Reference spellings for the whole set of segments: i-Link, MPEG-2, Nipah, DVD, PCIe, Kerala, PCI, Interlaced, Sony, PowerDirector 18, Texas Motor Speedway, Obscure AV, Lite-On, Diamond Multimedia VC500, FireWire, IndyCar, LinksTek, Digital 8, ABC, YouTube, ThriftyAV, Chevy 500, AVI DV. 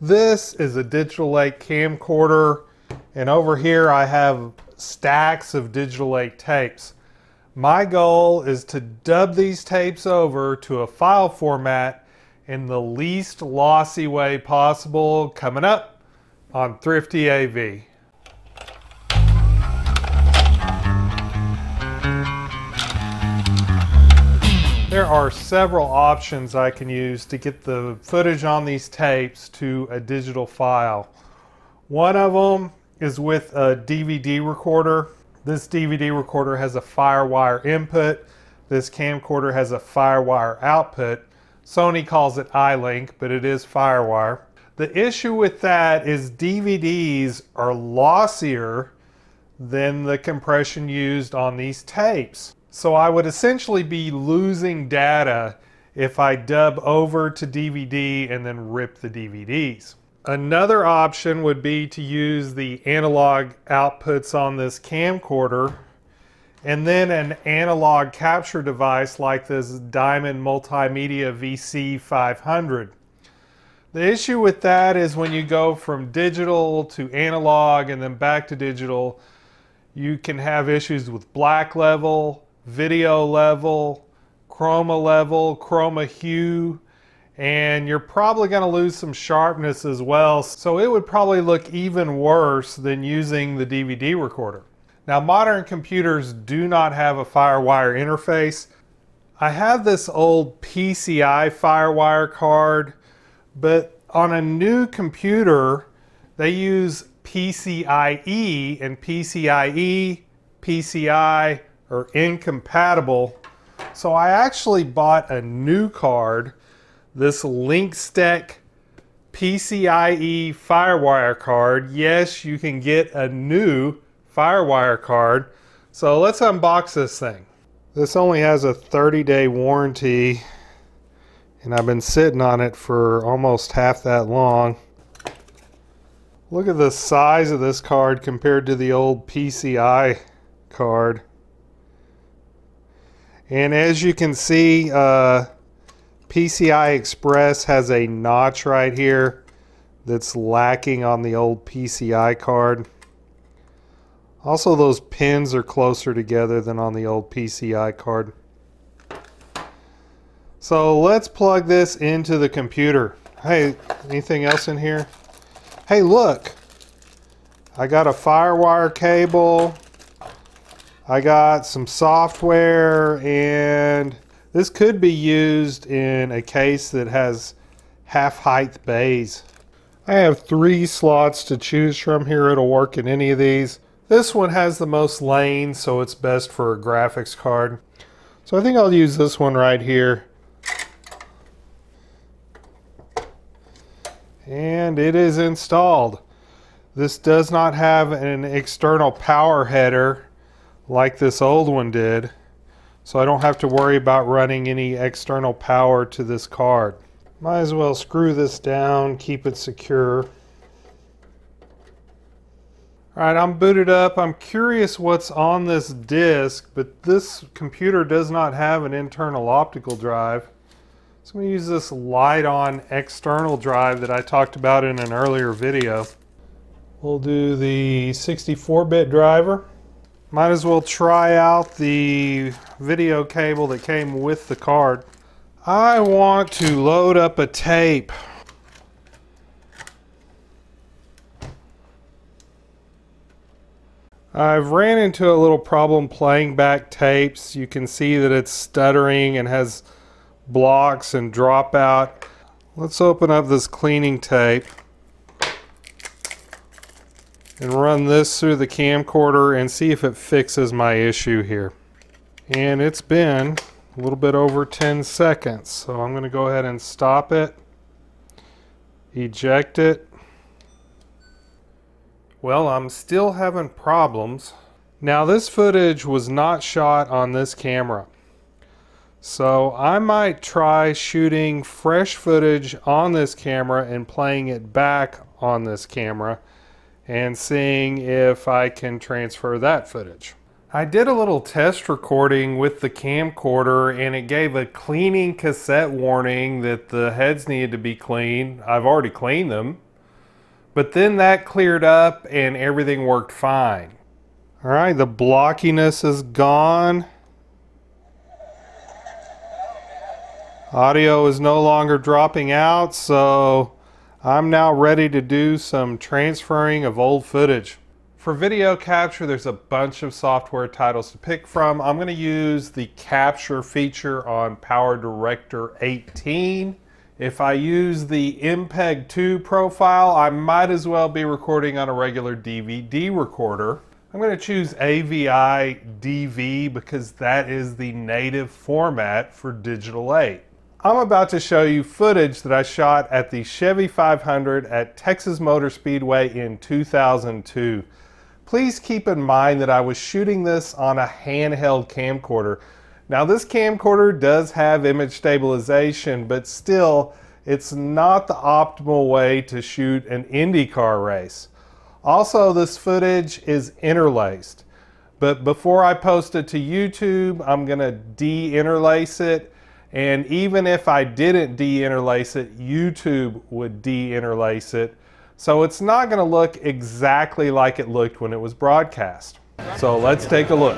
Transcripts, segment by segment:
This is a Digital 8 camcorder, and over here I have stacks of Digital 8 tapes. My goal is to dub these tapes over to a file format in the least lossy way possible, coming up on ThriftyAV. There are several options I can use to get the footage on these tapes to a digital file. One of them is with a DVD recorder. This DVD recorder has a FireWire input. This camcorder has a FireWire output. Sony calls it i-Link, but it is FireWire. The issue with that is DVDs are lossier than the compression used on these tapes. So I would essentially be losing data if I dub over to DVD and then rip the DVDs. Another option would be to use the analog outputs on this camcorder and then an analog capture device like this Diamond Multimedia VC500. The issue with that is when you go from digital to analog and then back to digital, you can have issues with black level, video level, chroma hue, and you're probably going to lose some sharpness as well. So it would probably look even worse than using the DVD recorder. Now, modern computers do not have a FireWire interface. I have this old PCI FireWire card, but on a new computer, they use PCIe, and PCIe, PCI are incompatible. So I actually bought a new card, this LinksTek PCIe FireWire card. Yes, you can get a new FireWire card. So let's unbox this thing. This only has a 30-day warranty, and I've been sitting on it for almost half that long. Look at the size of this card compared to the old PCI card. And as you can see, PCI Express has a notch right here that's lacking on the old PCI card. Also, those pins are closer together than on the old PCI card. So let's plug this into the computer. Hey, anything else in here? Hey, look, I got a FireWire cable, I got some software, and this could be used in a case that has half-height bays. I have 3 slots to choose from here. It'll work in any of these. This one has the most lanes, so it's best for a graphics card. So I think I'll use this one right here. And it is installed. This does not have an external power header like this old one did, so I don't have to worry about running any external power to this card. Might as well screw this down, keep it secure. Alright, I'm booted up. I'm curious what's on this disk, but this computer does not have an internal optical drive. So I'm going to use this Lite-On external drive that I talked about in an earlier video. We'll do the 64-bit driver. Might as well try out the video cable that came with the card. I want to load up a tape. I've ran into a little problem playing back tapes. You can see that it's stuttering and has blocks and dropout. Let's open up this cleaning tape and run this through the camcorder and see if it fixes my issue here. And it's been a little bit over 10 seconds, so I'm going to go ahead and stop it, eject it. Well, I'm still having problems. Now, this footage was not shot on this camera. So I might try shooting fresh footage on this camera and playing it back on this camera and seeing if I can transfer that footage. I did a little test recording with the camcorder, and it gave a cleaning cassette warning that the heads needed to be cleaned. I've already cleaned them But then that cleared up and everything worked fine. All right, the blockiness is gone. Audio is no longer dropping out, so I'm now ready to do some transferring of old footage. For video capture, there's a bunch of software titles to pick from. I'm going to use the capture feature on PowerDirector 18. If I use the MPEG-2 profile, I might as well be recording on a regular DVD recorder. I'm going to choose AVI DV because that is the native format for Digital 8. I'm about to show you footage that I shot at the Chevy 500 at Texas Motor Speedway in 2002. Please keep in mind that I was shooting this on a handheld camcorder. Now this camcorder does have image stabilization, but still it's not the optimal way to shoot an IndyCar race. Also, this footage is interlaced, but before I post it to YouTube, I'm going to de-interlace it, and even if I didn't de-interlace it, YouTube would de-interlace it, so it's not going to look exactly like it looked when it was broadcast. So let's take a look.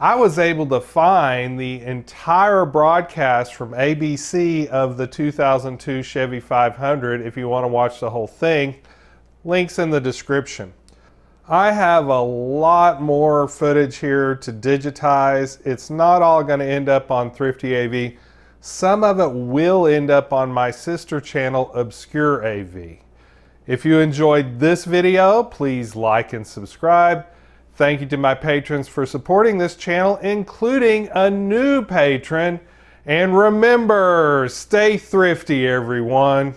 I was able to find the entire broadcast from ABC of the 2002 Chevy 500 if you want to watch the whole thing. Links in the description. I have a lot more footage here to digitize. It's not all going to end up on ThriftyAV. Some of it will end up on my sister channel, Obscure AV. If you enjoyed this video, please like and subscribe. Thank you to my patrons for supporting this channel, including a new patron. And remember, stay thrifty, everyone.